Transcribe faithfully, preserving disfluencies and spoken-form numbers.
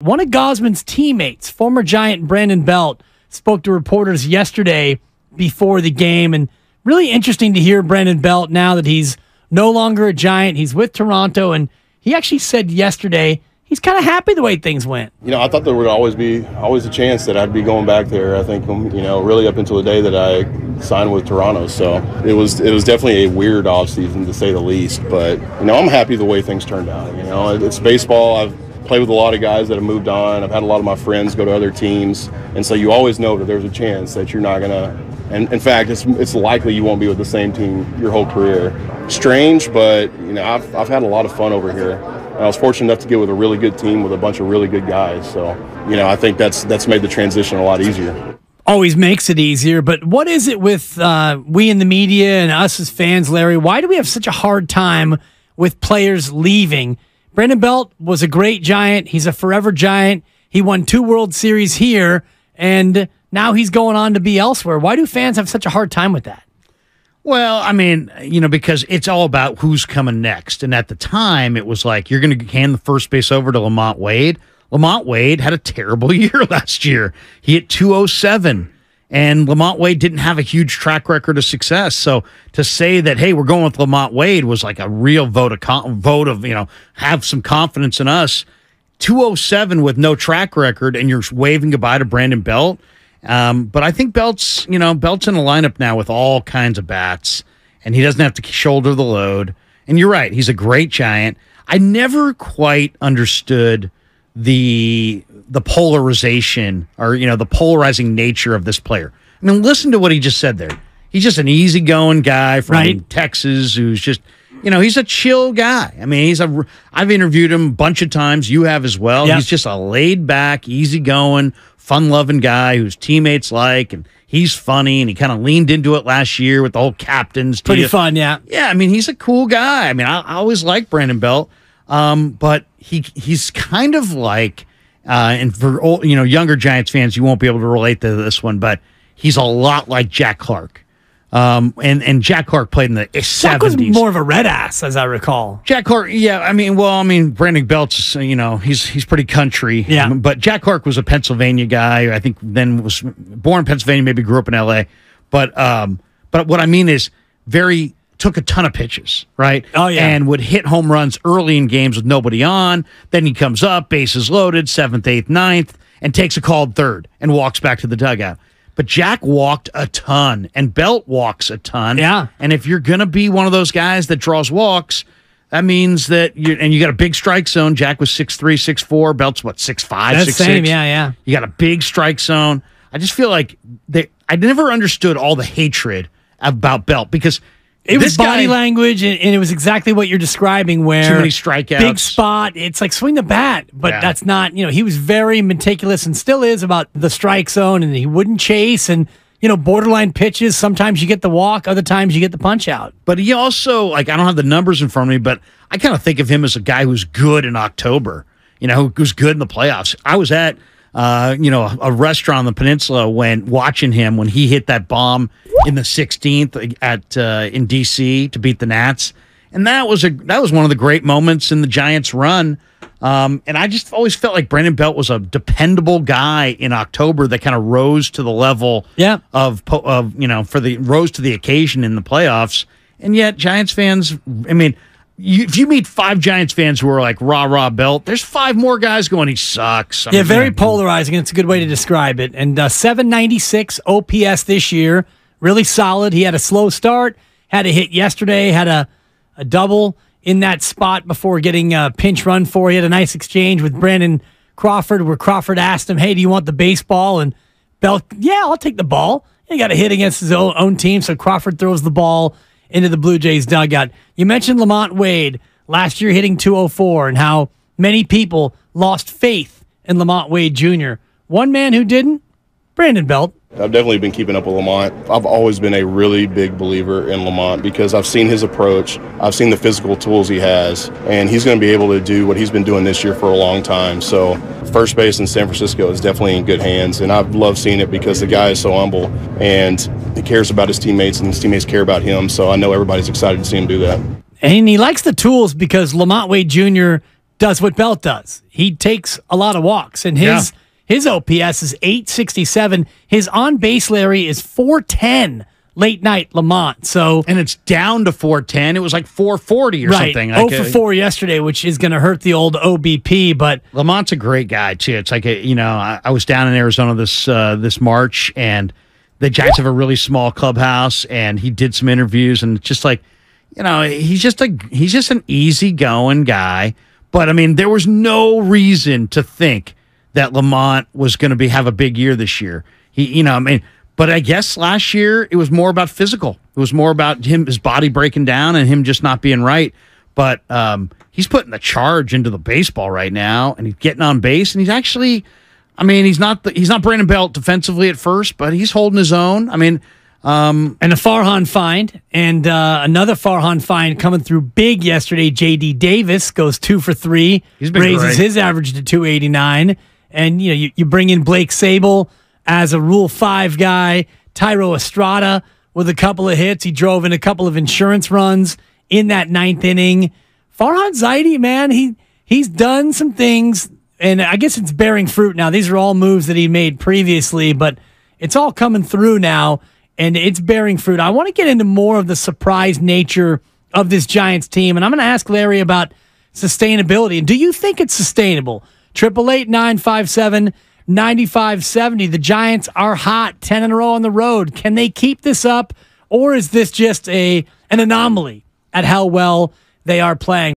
One of Gosman's teammates, former Giant Brandon Belt, spoke to reporters yesterday before the game, and really interesting to hear Brandon Belt now that he's no longer a Giant. He's with Toronto, and he actually said yesterday he's kind of happy the way things went. You know, I thought there would always be always a chance that I'd be going back there. I think, you know, really up until the day that I signed with Toronto. So it was it was definitely a weird offseason, to say the least. But, you know, I'm happy the way things turned out. You know, it's baseball. I've play with a lot of guys that have moved on. I've had a lot of my friends go to other teams, and so you always know that there's a chance that you're not gonna, and in fact it's it's likely you won't be with the same team your whole career. Strange, but you know, I've, I've had a lot of fun over here, and I was fortunate enough to get with a really good team with a bunch of really good guys, so you know, I think that's that's made the transition a lot easier. Always makes it easier. But what is it with uh, we in the media and us as fans, Larry, why do we have such a hard time with players leaving? Brandon Belt was a great Giant. He's a forever Giant. He won two World Series here, and now he's going on to be elsewhere. Why do fans have such a hard time with that? Well, I mean, you know, because it's all about who's coming next. And at the time, it was like, you're going to hand the first base over to LaMonte Wade. LaMonte Wade had a terrible year last year. He hit two oh seven, and LaMonte Wade didn't have a huge track record of success. So to say that, hey, we're going with LaMonte Wade was like a real vote of, vote of, you know, have some confidence in us. two oh seven with no track record, and you're waving goodbye to Brandon Belt. Um, but I think Belt's, you know, Belt's in the lineup now with all kinds of bats, and he doesn't have to shoulder the load. And you're right, he's a great Giant. I never quite understood the the polarization, or you know, the polarizing nature of this player. I mean, listen to what he just said there. He's just an easygoing guy from right. Texas who's just, you know, he's a chill guy. I mean, he's a I've interviewed him a bunch of times. You have as well. Yep. He's just a laid back, easygoing, fun-loving guy whose teammates like, and he's funny, and he kind of leaned into it last year with the whole captain's pretty deal. Fun, yeah. Yeah, I mean, he's a cool guy. I mean, I, I always liked Brandon Belt. Um, but he he's kind of like, uh, and for old, you know, younger Giants fans, you won't be able to relate to this one, but he's a lot like Jack Clark. Um, and, and Jack Clark played in the seventies. Jack was more of a red ass, as I recall. Jack Clark, yeah, I mean, well, I mean, Brandon Belt's, you know, he's he's pretty country. Yeah. But Jack Clark was a Pennsylvania guy. I think then was born in Pennsylvania, maybe grew up in L A. But um, but what I mean is very... took a ton of pitches, right? Oh, yeah. And would hit home runs early in games with nobody on. Then he comes up, bases loaded, seventh, eighth, ninth, and takes a called third and walks back to the dugout. But Jack walked a ton, and Belt walks a ton. Yeah. And if you're going to be one of those guys that draws walks, that means that you and you got a big strike zone. Jack was six three, six four. Belt's, what, six five, six six? Same, yeah, yeah. You got a big strike zone. I just feel like they. I never understood all the hatred about Belt, because it was body language, and, and it was exactly what you're describing, where too many strikeouts, big spot. It's like swing the bat, but yeah. That's not, you know, he was very meticulous and still is about the strike zone, and he wouldn't chase, and, you know, borderline pitches. Sometimes you get the walk, other times you get the punch out. But he also, like, I don't have the numbers in front of me, but I kind of think of him as a guy who's good in October, you know, who's good in the playoffs. I was at, uh, you know, a, a restaurant on the peninsula when watching him when he hit that bomb in the sixteenth at uh, in D C to beat the Nats, and that was a that was one of the great moments in the Giants' run. Um, and I just always felt like Brandon Belt was a dependable guy in October that kind of rose to the level, yeah. of of you know for the rose to the occasion in the playoffs. And yet, Giants fans, I mean. You, if you meet five Giants fans who are like, rah, rah, Belt, there's five more guys going, he sucks. I yeah, mean, very polarizing. It's a good way to describe it. And uh, seven ninety-six O P S this year, really solid. He had a slow start, had a hit yesterday, had a, a double in that spot before getting a pinch run for. He had a nice exchange with Brandon Crawford where Crawford asked him, hey, do you want the baseball? And Belt, yeah, I'll take the ball. He got a hit against his own, own team, so Crawford throws the ball into the Blue Jays dugout. You mentioned LaMonte Wade last year hitting two oh four, and how many people lost faith in LaMonte Wade Junior One man who didn't, Brandon Belt. I've definitely been keeping up with LaMonte. I've always been a really big believer in LaMonte because I've seen his approach. I've seen the physical tools he has, and he's going to be able to do what he's been doing this year for a long time. So first base in San Francisco is definitely in good hands, and I've loved seeing it because the guy is so humble, and he cares about his teammates, and his teammates care about him. So I know everybody's excited to see him do that. And he likes the tools because LaMonte Wade Junior does what Belt does. He takes a lot of walks, and his yeah. his O P S is eight sixty-seven. His on-base Larry is four ten late night Lamont. So and it's down to four ten. It was like four forty or right. something. Like oh for four yesterday, which is going to hurt the old O B P, but Lamont's a great guy too. It's like a, you know, I, I was down in Arizona this uh, this March, and the Giants have a really small clubhouse, and he did some interviews, and it's just like, you know, he's just a he's just an easygoing guy. But I mean, there was no reason to think that Lamont was going to be have a big year this year. He, you know, I mean, but I guess last year it was more about physical. It was more about him, his body breaking down, and him just not being right. But um, he's putting the charge into the baseball right now, and he's getting on base, and he's actually, I mean, he's not the, he's not Brandon Belt defensively at first, but he's holding his own. I mean. Um, and a Farhan find, and uh, another Farhan find coming through big yesterday. J D Davis goes two for three, he's been raises great. His average to two eighty-nine. And you know, you, you bring in Blake Sable as a Rule Five guy. Thairo Estrada with a couple of hits. He drove in a couple of insurance runs in that ninth inning. Farhan Zaidi, man, he he's done some things, and I guess it's bearing fruit now. These are all moves that he made previously, but it's all coming through now. And it's bearing fruit. I want to get into more of the surprise nature of this Giants team. And I'm going to ask Larry about sustainability. And do you think it's sustainable? eight eight eight, nine five seven, nine five seven zero. The Giants are hot. ten in a row on the road. Can they keep this up? Or is this just a an anomaly at how well they are playing?